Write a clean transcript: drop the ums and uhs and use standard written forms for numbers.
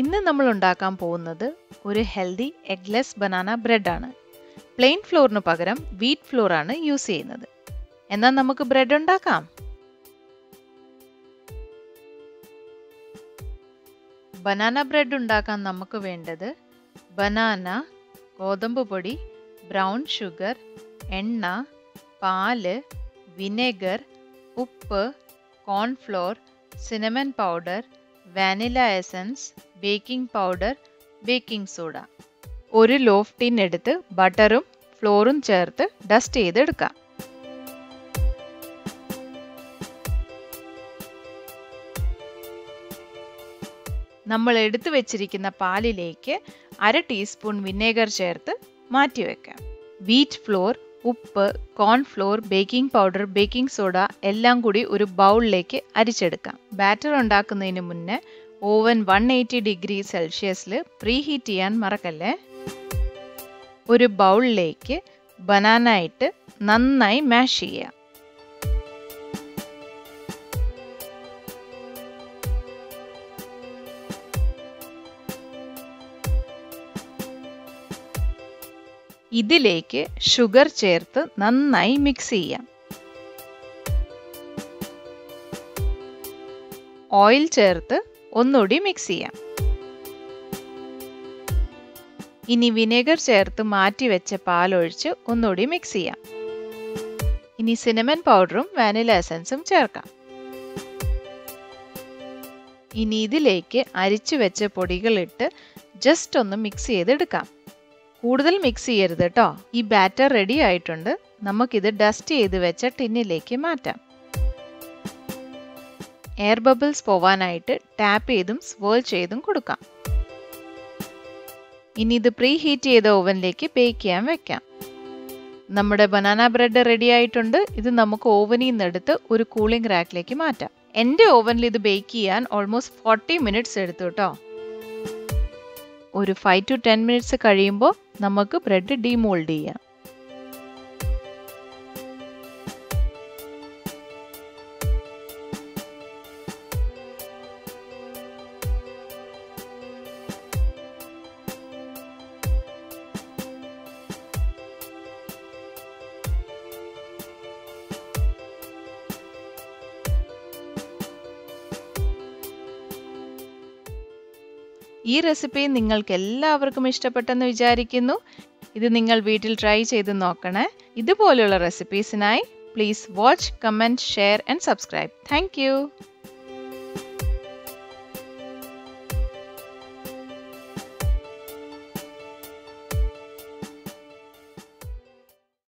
ഇന്ന് നമ്മൾ ഉണ്ടാക്കാൻ പോകുന്നത് ഒരു ഹെൽത്തി എഗ്ലെസ് ബനാന ബ്രെഡ് ആണ്. പ്ലെയിൻ ഫ്ലോറിന് പകരം വീറ്റ് ഫ്ലോർ ആണ് യൂസ് ചെയ്യുന്നത്. എന്നാൽ നമുക്ക് ബ്രെഡ് ഉണ്ടാക്കാം. ബനാന ബ്രെഡ് ഉണ്ടാക്കാൻ നമുക്ക് വേണ്ടത് ബനാന, ഗോതമ്പ് പൊടി, ബ്രൗൺ ഷുഗർ, എണ്ണ, പാല്, വിനെഗർ, ഉപ്പ്, cornflour, cinnamon powder, vanilla essence, baking powder, baking soda. ഒരു ലോഫ് ടിൻ എടുത്ത് ബട്ടറും ഫ്ലോറും ചേർത്ത് ഡസ്റ്റ് ചെയ്തെടുക്കാം. നമ്മൾ എടുത്തു വെച്ചിരിക്കുന്ന പാലിലേക്ക് അര ടീസ്പൂൺ വിനേഗർ ചേർത്ത് മാറ്റിവെക്കാം. വീറ്റ് ഫ്ലോർ, ഉപ്പ്, cornflour, baking powder, baking soda എല്ലാം കൂടി ഒരു ബൗളിലേക്ക് അരിച്ചെടുക്കാം. ബാറ്റർ ഉണ്ടാക്കുന്നതിന് മുന്നേ ഓവൻ 180 ഡിഗ്രി സെൽഷ്യസിൽ പ്രീഹീറ്റ് ചെയ്യാൻ മറക്കല്ലേ. ഒരു ബൗളിലേക്ക് ബനാന ഇട്ട് നന്നായി മാഷ് ചെയ്യുക. ഇതിലേക്ക് ഷുഗർ ചേർത്ത് നന്നായി മിക്സ് ചെയ്യാം. ഓയിൽ ചേർത്ത് ഒന്നുകൂടി മിക്സ് ചെയ്യാം. ഇനി വിനേഗർ ചേർത്ത് മാറ്റിവെച്ച പാലൊഴിച്ച് ഒന്നുകൂടി മിക്സ് ചെയ്യാം. ഇനി സിനമൻ പൗഡറും വാനില എസൻസും ചേർക്കാം. ഇനി ഇതിലേക്ക് അരിച്ചു വെച്ച പൊടികളിട്ട് ജസ്റ്റ് ഒന്ന് മിക്സ് ചെയ്തെടുക്കാം. കൂടുതൽ മിക്സ് ചെയ്യരുത് കേട്ടോ. ഈ ബാറ്റർ റെഡി ആയിട്ടുണ്ട്. നമുക്കിത് ഡസ്റ്റ് ചെയ്ത് വെച്ച ടിന്നിലേക്ക് മാറ്റാം. എയർ ബബിൾസ് പോവാനായിട്ട് ടാപ്പ് ചെയ്തും സ്വേർൾ ചെയ്തും കൊടുക്കാം. ഇനി ഇത് പ്രീ ഹീറ്റ് ചെയ്ത ഓവനിലേക്ക് ബേക്ക് ചെയ്യാൻ വെക്കാം. നമ്മുടെ ബനാന ബ്രെഡ് റെഡി ആയിട്ടുണ്ട്. ഇത് നമുക്ക് ഓവനിൽ നിന്നെടുത്ത് ഒരു കൂളിംഗ് റാക്കിലേക്ക് മാറ്റാം. എൻ്റെ ഓവനിൽ ഇത് ബേക്ക് ചെയ്യാൻ ഓൾമോസ്റ്റ് 40 മിനിറ്റ്സ് എടുത്തു കേട്ടോ. ഒരു 5 to 10 മിനിറ്റ്സ് കഴിയുമ്പോൾ നമുക്ക് ബ്രെഡ് ഡീമോൾഡ് ചെയ്യാം. ഈ റെസിപ്പി നിങ്ങൾക്ക് എല്ലാവർക്കും ഇഷ്ടപ്പെട്ടെന്ന് വിചാരിക്കുന്നു. ഇത് നിങ്ങൾ വീട്ടിൽ ട്രൈ ചെയ്ത് നോക്കണേ. ഇതുപോലെയുള്ള റെസിപ്പീസിനായി please watch, comment, share and subscribe. Thank U.